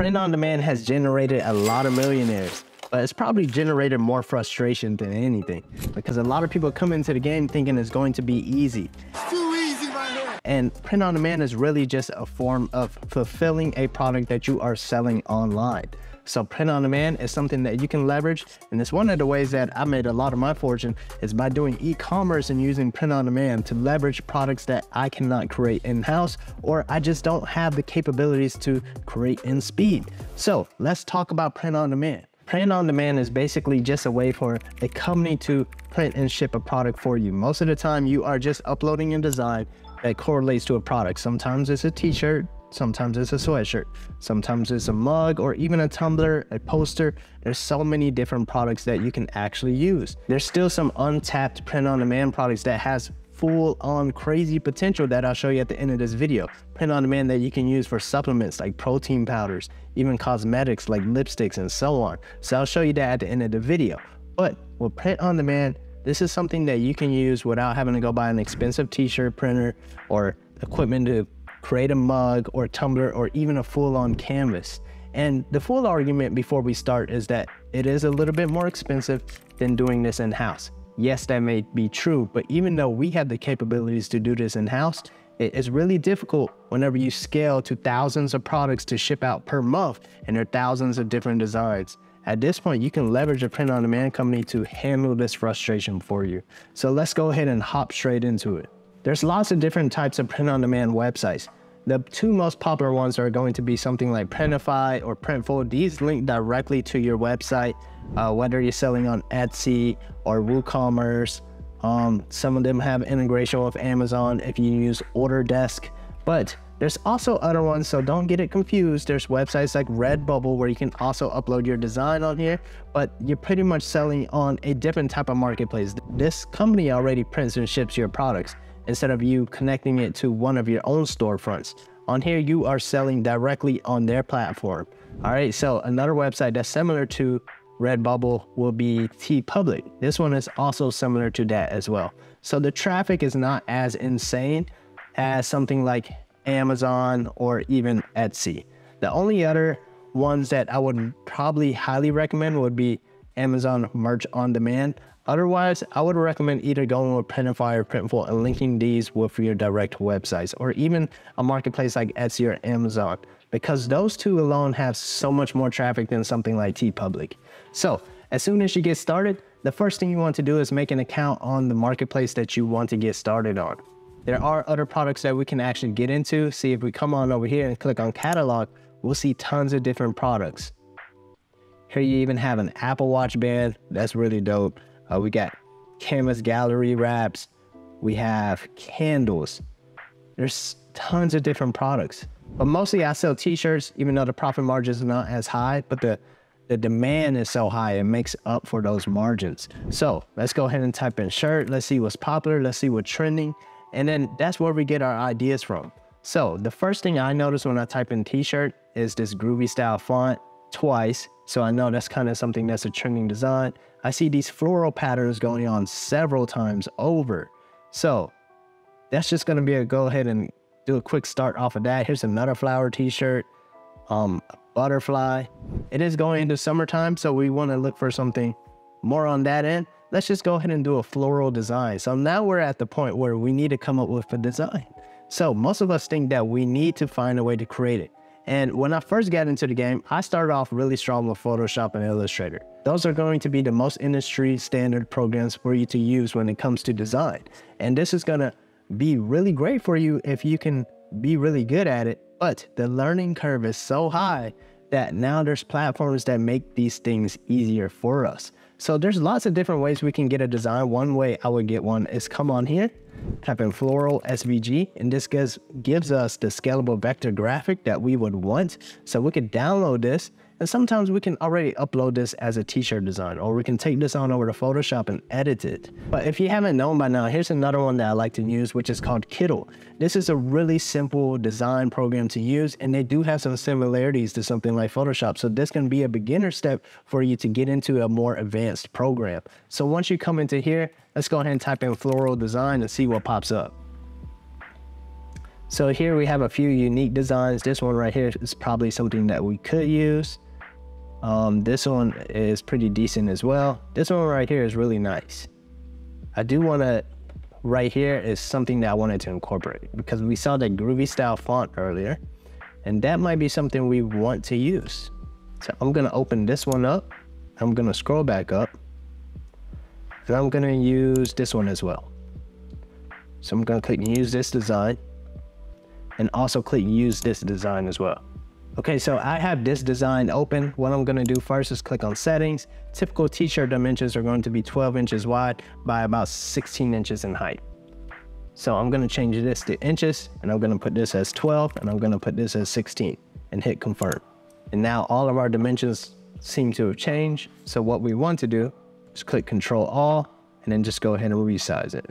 Print on demand has generated a lot of millionaires, but it's probably generated more frustration than anything, because a lot of people come into the game thinking it's going to be easy. It's too easy right here. And print on demand is really just a form of fulfilling a product that you are selling online. So print on demand is something that you can leverage. And it's one of the ways that I made a lot of my fortune is by doing e-commerce and using print on demand to leverage products that I cannot create in-house, or I just don't have the capabilities to create in speed. So let's talk about print on demand. Print on demand is basically just a way for a company to print and ship a product for you. Most of the time you are just uploading a design that correlates to a product. Sometimes it's a t-shirt, sometimes it's a sweatshirt, sometimes it's a mug, or even a tumbler, a poster. There's so many different products that you can actually use. There's still some untapped print-on-demand products that has full-on crazy potential that I'll show you at the end of this video. Print-on-demand that you can use for supplements like protein powders, even cosmetics like lipsticks and so on. So I'll show you that at the end of the video. But with print-on-demand, this is something that you can use without having to go buy an expensive t-shirt printer or equipment to create a mug or tumbler or even a full-on canvas. And the full argument before we start is that it is a little bit more expensive than doing this in-house. Yes, that may be true, but even though we have the capabilities to do this in-house, it is really difficult whenever you scale to thousands of products to ship out per month, and there are thousands of different designs. At this point, you can leverage a print-on-demand company to handle this frustration for you. So let's go ahead and hop straight into it. There's lots of different types of print-on-demand websites. The two most popular ones are going to be something like Printify or Printful. These link directly to your website, whether you're selling on Etsy or WooCommerce. Some of them have integration with Amazon if you use Order Desk. But there's also other ones, so don't get it confused. There's websites like Redbubble where you can also upload your design on here, but you're pretty much selling on a different type of marketplace. This company already prints and ships your products, instead of you connecting it to one of your own storefronts. On here, you are selling directly on their platform. All right, so another website that's similar to Redbubble will be TeePublic. This one is also similar to that as well. So the traffic is not as insane as something like Amazon or even Etsy. The only other ones that I would probably highly recommend would be Amazon Merch On Demand. Otherwise, I would recommend either going with Printify or Printful and linking these with your direct websites, or even a marketplace like Etsy or Amazon, because those two alone have so much more traffic than something like TeePublic. So as soon as you get started, the first thing you want to do is make an account on the marketplace that you want to get started on. There are other products that we can actually get into. See, if we come on over here and click on catalog, we'll see tons of different products. Here you even have an Apple Watch band. That's really dope. We got canvas gallery wraps. We have candles. There's tons of different products. But mostly I sell t-shirts, even though the profit margin is not as high, but the demand is so high, it makes up for those margins. So let's go ahead and type in shirt. Let's see what's popular. Let's see what's trending. And then that's where we get our ideas from. So the first thing I notice when I type in t-shirt is this groovy style font twice. So I know that's kind of something that's a trending design. I see these floral patterns going on several times over. So that's just going to be a go ahead and do a quick start off of that. Here's another flower t-shirt, a butterfly. It is going into summertime, so we want to look for something more on that end. Let's just go ahead and do a floral design. So now we're at the point where we need to come up with a design. So most of us think that we need to find a way to create it. And when I first got into the game, I started off really strong with Photoshop and Illustrator. Those are going to be the most industry standard programs for you to use when it comes to design. And this is going to be really great for you if you can be really good at it. But the learning curve is so high that now there's platforms that make these things easier for us. So there's lots of different ways we can get a design. One way I would get one is come on here, type in floral SVG, and this gives us the scalable vector graphic that we would want. So we could download this, and sometimes we can already upload this as a t-shirt design, or we can take this on over to Photoshop and edit it. But if you haven't known by now, here's another one that I like to use, which is called Kittl. This is a really simple design program to use, and they do have some similarities to something like Photoshop. So this can be a beginner step for you to get into a more advanced program. So once you come into here, let's go ahead and type in floral design and see what pops up. So here we have a few unique designs. This one right here is probably something that we could use. This one is pretty decent as well. This one right here is really nice. I do want to, right here is something that I wanted to incorporate because we saw that groovy style font earlier, and that might be something we want to use. So I'm going to open this one up. I'm going to scroll back up, and I'm going to use this one as well. So I'm going to click use this design, and also click use this design as well. Okay, so I have this design open. What I'm gonna do first is click on settings. Typical t-shirt dimensions are going to be 12 inches wide by about 16 inches in height. So I'm gonna change this to inches, and I'm gonna put this as 12, and I'm gonna put this as 16, and hit confirm. And now all of our dimensions seem to have changed. So what we want to do is click Control All, and then just go ahead and resize it.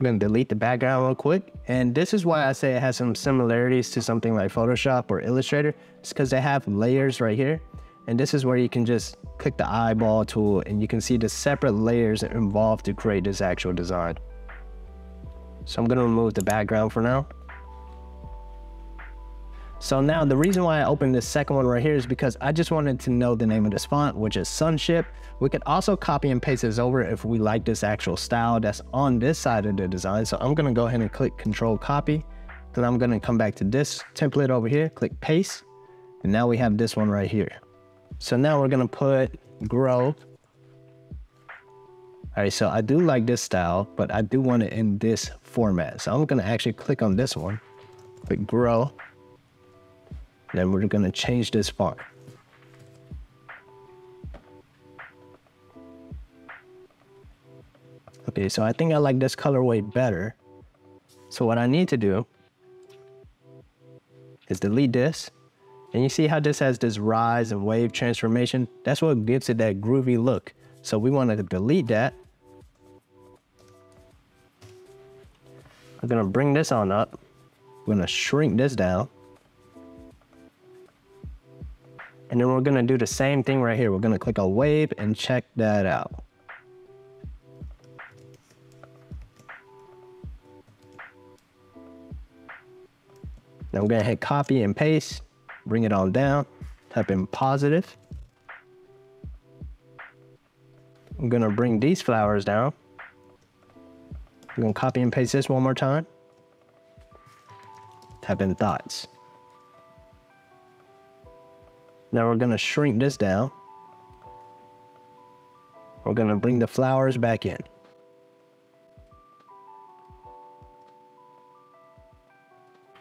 I'm gonna delete the background real quick. And this is why I say it has some similarities to something like Photoshop or Illustrator. It's because they have layers right here. And this is where you can just click the eyeball tool, and you can see the separate layers involved to create this actual design. So I'm gonna remove the background for now. So now the reason why I opened this second one right here is because I just wanted to know the name of this font, which is Sunship. We could also copy and paste this over if we like this actual style that's on this side of the design. So I'm gonna go ahead and click Control Copy. Then I'm gonna come back to this template over here, click Paste. And now we have this one right here. So now we're gonna put Grove. All right, so I do like this style, but I do want it in this format. So I'm gonna actually click on this one, click Grow. Then we're gonna change this font. Okay, so I think I like this colorway better. So what I need to do is delete this. And you see how this has this rise and wave transformation? That's what gives it that groovy look. So we wanted to delete that. I'm gonna bring this on up. We're gonna shrink this down. And then we're gonna do the same thing right here. We're gonna click on wave and check that out. Now we're gonna hit copy and paste, bring it on down, type in positive. I'm gonna bring these flowers down. We're gonna copy and paste this one more time. Type in thoughts. Now we're gonna shrink this down. We're gonna bring the flowers back in.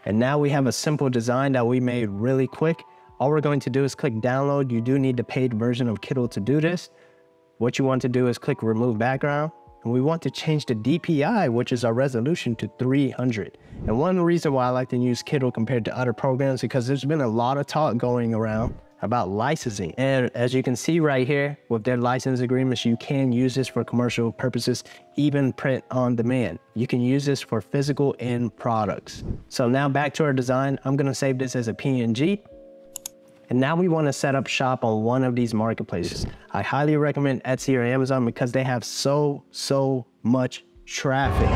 And now we have a simple design that we made really quick. All we're going to do is click download. You do need the paid version of Kittl to do this. What you want to do is click remove background. And we want to change the DPI, which is our resolution, to 300. And one reason why I like to use Kittl compared to other programs, because there's been a lot of talk going around about licensing. And as you can see right here, with their license agreements, you can use this for commercial purposes, even print on demand. You can use this for physical end products. So now back to our design, I'm gonna save this as a PNG. And now we wanna set up shop on one of these marketplaces. I highly recommend Etsy or Amazon because they have so much traffic.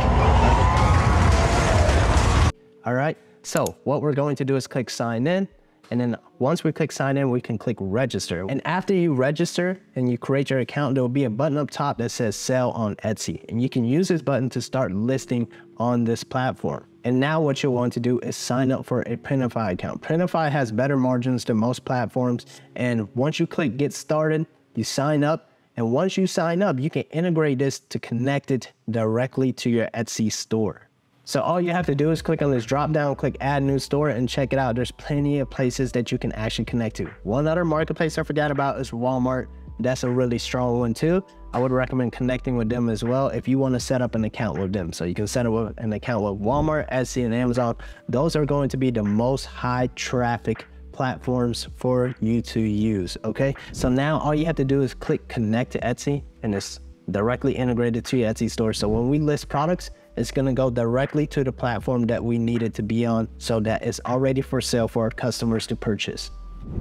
All right, so what we're going to do is click sign in. And then once we click sign in, we can click register. And after you register and you create your account, there'll be a button up top that says sell on Etsy. And you can use this button to start listing on this platform. And now what you'll want to do is sign up for a Printify account. Printify has better margins than most platforms. And once you click get started, you sign up. And once you sign up, you can integrate this to connect it directly to your Etsy store. So all you have to do is click on this drop down, click add new store, and check it out. There's plenty of places that you can actually connect to. One other marketplace I forgot about is Walmart. That's a really strong one too. I would recommend connecting with them as well if you want to set up an account with them. So you can set up an account with Walmart, Etsy, and Amazon. Those are going to be the most high traffic platforms for you to use, okay? So now all you have to do is click connect to Etsy, and it's directly integrated to your Etsy store. So when we list products, it's gonna go directly to the platform that we need it to be on so that it's already for sale for our customers to purchase.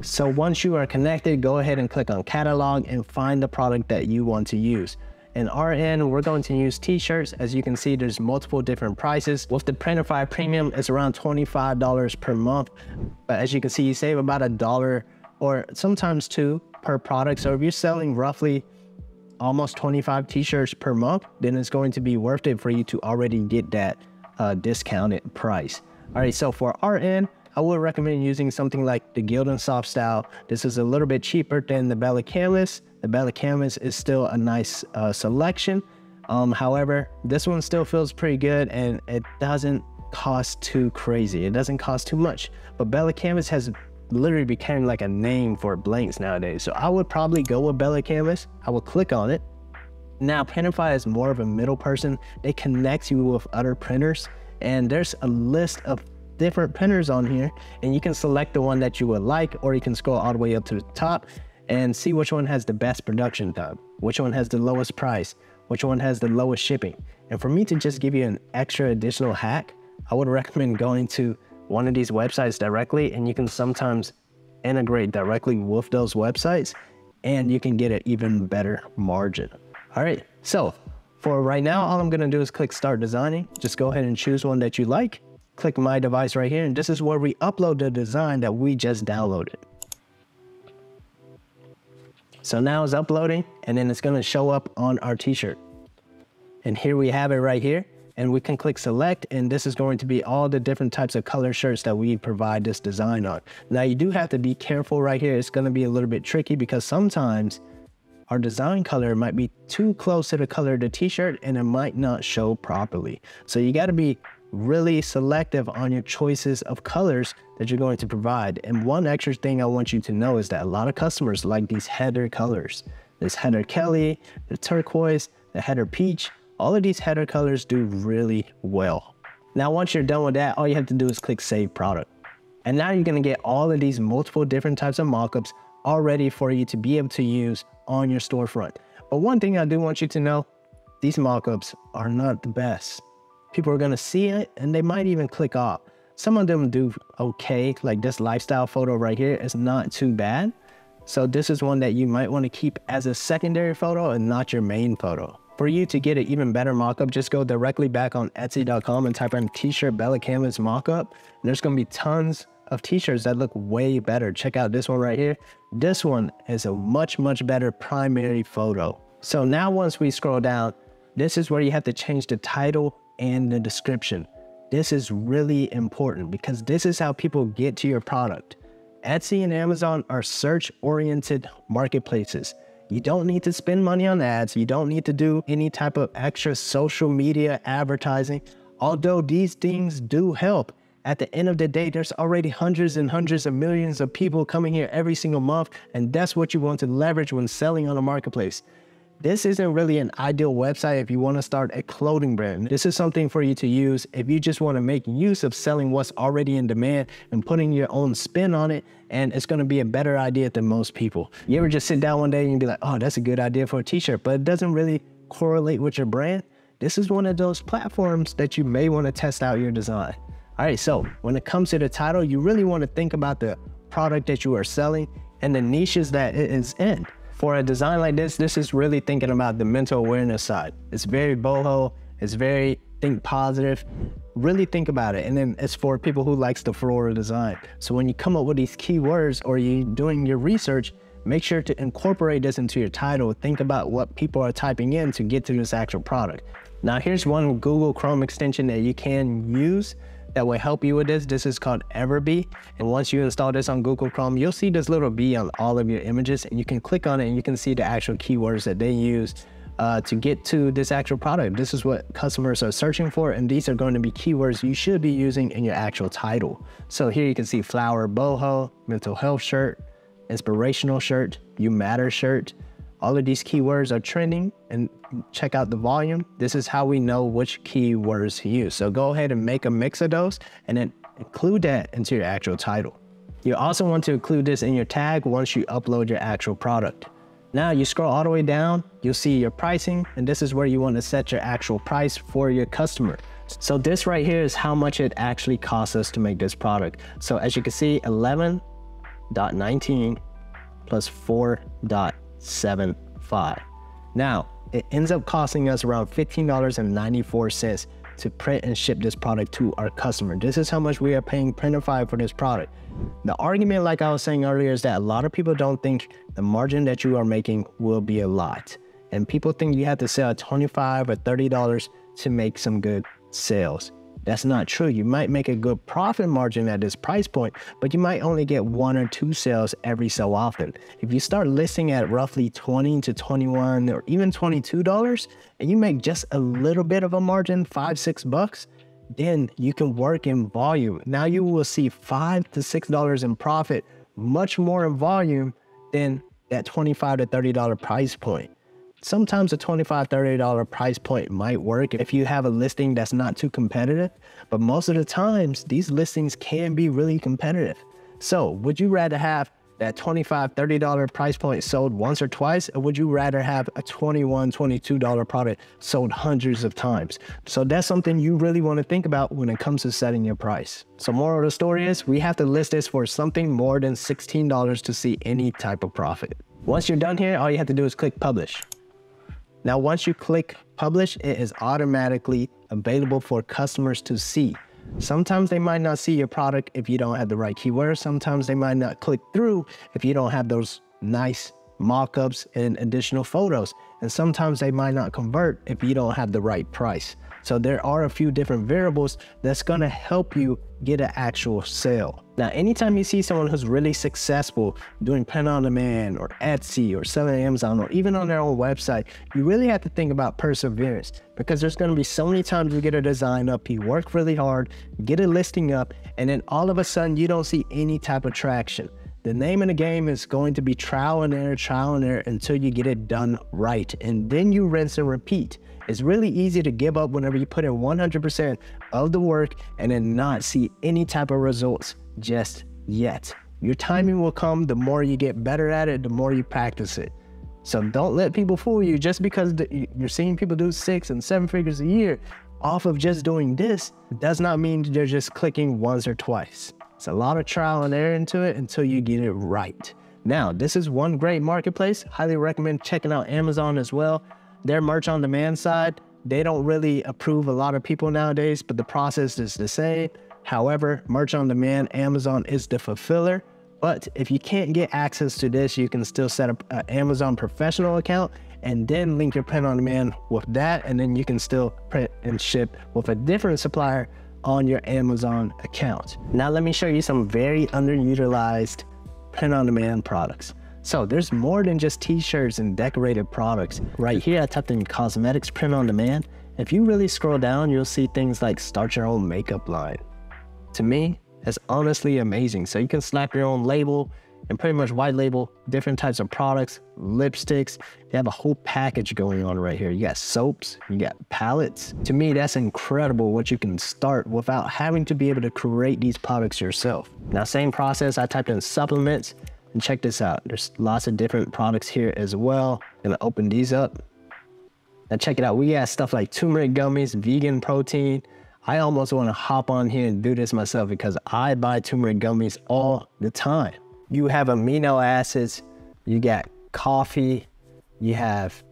So once you are connected, go ahead and click on catalog and find the product that you want to use. and RN, we're going to use t-shirts. As you can see, there's multiple different prices. With the Printify Premium, it's around $25 per month. But as you can see, you save about $1 or sometimes $2 per product. So if you're selling roughly almost 25 t-shirts per month, then it's going to be worth it for you to already get that discounted price. All right, so for RN, I would recommend using something like the Gildan Soft Style. This is a little bit cheaper than the Bella Canvas. The Bella Canvas is still a nice selection. However, this one still feels pretty good and it doesn't cost too crazy. It doesn't cost too much. But Bella Canvas has literally became like a name for blanks nowadays. So I would probably go with Bella Canvas. I would click on it. Now, Printify is more of a middle person. They connect you with other printers, and there's a list of different printers on here, and you can select the one that you would like, or you can scroll all the way up to the top and see which one has the best production time, which one has the lowest price, which one has the lowest shipping. And for me to just give you an extra additional hack, I would recommend going to one of these websites directly, and you can sometimes integrate directly with those websites and you can get an even better margin. All right, so for right now, all I'm gonna do is click start designing. Just go ahead and choose one that you like. Click my device right here, and this is where we upload the design that we just downloaded. So now it's uploading, and then it's gonna show up on our t-shirt. And here we have it right here, and we can click select, and this is going to be all the different types of color shirts that we provide this design on. Now you do have to be careful right here. It's gonna be a little bit tricky because sometimes our design color might be too close to the color of the t-shirt and it might not show properly. So you gotta be really selective on your choices of colors that you're going to provide. And one extra thing I want you to know is that a lot of customers like these header colors. This header Kelly, the turquoise, the header peach, all of these header colors do really well. Now, once you're done with that, all you have to do is click save product. And now you're gonna get all of these multiple different types of mockups all ready for you to be able to use on your storefront. But one thing I do want you to know, these mockups are not the best. People are gonna see it and they might even click off. Some of them do okay, like this lifestyle photo right here is not too bad. So this is one that you might wanna keep as a secondary photo and not your main photo. For you to get an even better mockup, just go directly back on Etsy.com and type in t-shirt Bella Canvas mockup. There's gonna be tons of t-shirts that look way better. Check out this one right here. This one is a much, much better primary photo. So now once we scroll down, this is where you have to change the title and the description. This is really important because this is how people get to your product. Etsy and Amazon are search-oriented marketplaces. You don't need to spend money on ads. You don't need to do any type of extra social media advertising. Although these things do help, at the end of the day, there's already hundreds and hundreds of millions of people coming here every single month, and that's what you want to leverage when selling on a marketplace. This isn't really an ideal website if you want to start a clothing brand. This is something for you to use if you just want to make use of selling what's already in demand and putting your own spin on it, and it's going to be a better idea than most people. You ever just sit down one day and be like, oh, that's a good idea for a t-shirt, but it doesn't really correlate with your brand? This is one of those platforms that you may want to test out your design. All right, so when it comes to the title, you really want to think about the product that you are selling and the niches that it is in. For a design like this is really thinking about the mental awareness side. It's very boho, it's very think positive. Really think about it. And then it's for people who likes the floral design. So when you come up with these keywords or you're doing your research, make sure to incorporate this into your title. Think about what people are typing in to get to this actual product. Now here's one Google Chrome extension that you can use that will help you with this. This is called Everbee. And once you install this on Google Chrome, you'll see this little bee on all of your images, and you can click on it and you can see the actual keywords that they use to get to this actual product. This is what customers are searching for, and these are going to be keywords you should be using in your actual title. So here you can see flower boho, mental health shirt, inspirational shirt, you matter shirt. All of these keywords are trending, and check out the volume. This is how we know which keywords to use. So go ahead and make a mix of those and then include that into your actual title. You also want to include this in your tag once you upload your actual product. Now you scroll all the way down, you'll see your pricing, and this is where you want to set your actual price for your customer. So this right here is how much it actually costs us to make this product. So as you can see, 11.19 plus 4.75. Now, it ends up costing us around $15.94 to print and ship this product to our customer. This is how much we are paying Printify for this product. The argument, like I was saying earlier, is that a lot of people don't think the margin that you are making will be a lot. And people think you have to sell $25 or $30 to make some good sales. That's not true. You might make a good profit margin at this price point, but you might only get 1 or 2 sales every so often. If you start listing at roughly $20 to $21 or even $22, and you make just a little bit of a margin, $5, $6, then you can work in volume. Now you will see $5 to $6 in profit, much more in volume than that $25 to $30 price point. Sometimes a $25, $30 price point might work if you have a listing that's not too competitive, but most of the times these listings can be really competitive. So would you rather have that $25, $30 price point sold once or twice, or would you rather have a $21, $22 product sold hundreds of times? So that's something you really want to think about when it comes to setting your price. So moral of the story is we have to list this for something more than $16 to see any type of profit. Once you're done here, all you have to do is click publish. Now, once you click publish, it is automatically available for customers to see. Sometimes they might not see your product if you don't have the right keywords. Sometimes they might not click through if you don't have those nice mock-ups and additional photos. And sometimes they might not convert if you don't have the right price. So there are a few different variables that's gonna help you get an actual sale. Now, anytime you see someone who's really successful doing print on demand or Etsy or selling Amazon or even on their own website, you really have to think about perseverance, because there's gonna be so many times you get a design up, you work really hard, get a listing up, and then all of a sudden you don't see any type of traction. The name of the game is going to be trial and error until you get it done right. And then you rinse and repeat. It's really easy to give up whenever you put in 100% of the work and then not see any type of results just yet. Your timing will come the more you get better at it, the more you practice it. So don't let people fool you. Just because you're seeing people do 6 and 7 figures a year off of just doing this, does not mean they're just clicking once or twice. It's a lot of trial and error into it until you get it right. Now, this is one great marketplace. Highly recommend checking out Amazon as well. Their merch on demand side, they don't really approve a lot of people nowadays, but the process is the same. However, merch on demand, Amazon is the fulfiller. But if you can't get access to this, you can still set up an Amazon professional account and then link your print on demand with that. And then you can still print and ship with a different supplier on your Amazon account. Now, let me show you some very underutilized print on demand products. So there's more than just t-shirts and decorated products. Right here, I typed in cosmetics print on demand. If you really scroll down, you'll see things like start your own makeup line. To me, that's honestly amazing. So you can slap your own label and pretty much white label different types of products, lipsticks. They have a whole package going on right here. You got soaps, you got palettes. To me, that's incredible what you can start without having to be able to create these products yourself. Now, same process, I typed in supplements. And check this out, there's lots of different products here as well. Gonna open these up. Now check it out, we got stuff like turmeric gummies, vegan protein. I almost wanna hop on here and do this myself because I buy turmeric gummies all the time. You have amino acids, you got coffee, you have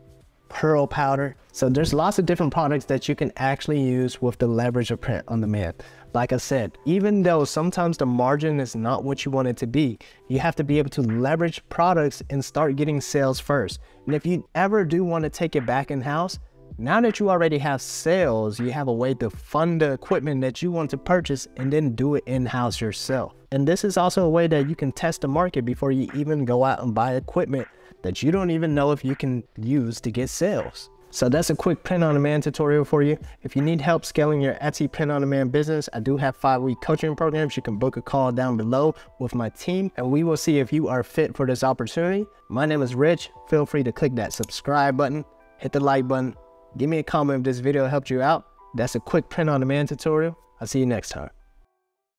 pearl powder. So there's lots of different products that you can actually use with the leverage of print on demand. Like I said, even though sometimes the margin is not what you want it to be, you have to be able to leverage products and start getting sales first. And if you ever do want to take it back in-house, now that you already have sales, you have a way to fund the equipment that you want to purchase and then do it in-house yourself. And this is also a way that you can test the market before you even go out and buy equipment that you don't even know if you can use to get sales. So that's a quick print on demand tutorial for you. If you need help scaling your Etsy print on demand business, I do have 5-week coaching programs. You can book a call down below with my team and we will see if you are fit for this opportunity. My name is Rich. Feel free to click that subscribe button, hit the like button, give me a comment if this video helped you out. That's a quick print on demand tutorial. I'll see you next time.